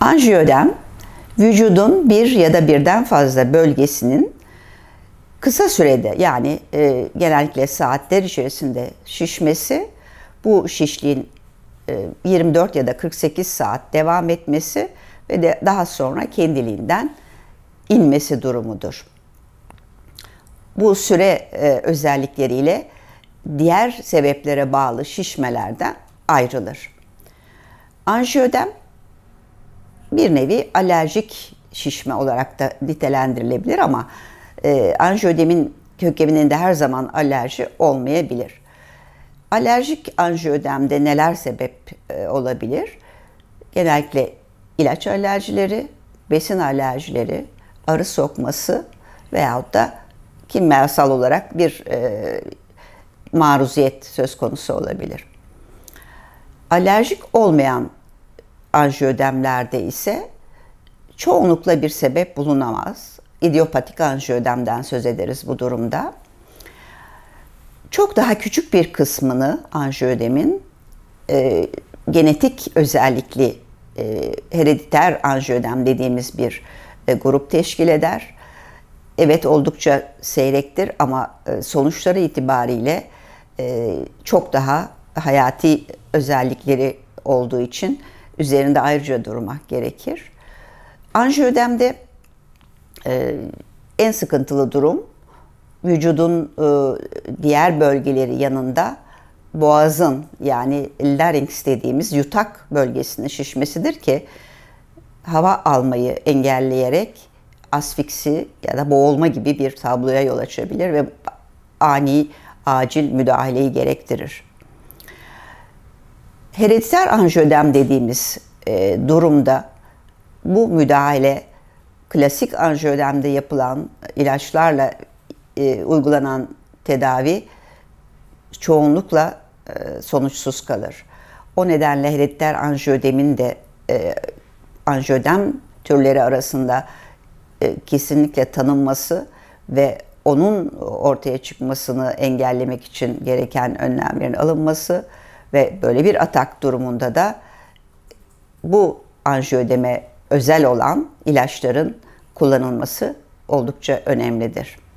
Anjiyoödem, vücudun bir ya da birden fazla bölgesinin kısa sürede, yani genellikle saatler içerisinde şişmesi, bu şişliğin 24 ya da 48 saat devam etmesi ve de daha sonra kendiliğinden inmesi durumudur. Bu süre özellikleriyle diğer sebeplere bağlı şişmelerden ayrılır. Anjiyoödem bir nevi alerjik şişme olarak da nitelendirilebilir ama anjiyoödemin kökeninde her zaman alerji olmayabilir. Alerjik anjiyoödemde neler sebep olabilir? Genellikle ilaç alerjileri, besin alerjileri, arı sokması veyahut da kimyasal olarak bir maruziyet söz konusu olabilir. Alerjik olmayan anjiyoödemlerde ise çoğunlukla bir sebep bulunamaz. İdiopatik anjiyoödemden söz ederiz bu durumda. Çok daha küçük bir kısmını anjiyoödemin genetik özellikli herediter anjiyoödem dediğimiz bir grup teşkil eder. Evet, oldukça seyrektir ama sonuçları itibariyle çok daha hayati özellikleri olduğu için üzerinde ayrıca durmak gerekir. Anjiyoödemde en sıkıntılı durum vücudun diğer bölgeleri yanında boğazın, yani larynx dediğimiz yutak bölgesinin şişmesidir ki hava almayı engelleyerek asfiksi ya da boğulma gibi bir tabloya yol açabilir ve ani, acil müdahaleyi gerektirir. Herediter anjiyoödem dediğimiz durumda bu müdahale klasik anjiyoödemde yapılan ilaçlarla uygulanan tedavi çoğunlukla sonuçsuz kalır. O nedenle herediter anjiyoödemin de anjiyoödem türleri arasında kesinlikle tanınması ve onun ortaya çıkmasını engellemek için gereken önlemlerin alınması ve böyle bir atak durumunda da bu anjiyoödeme özel olan ilaçların kullanılması oldukça önemlidir.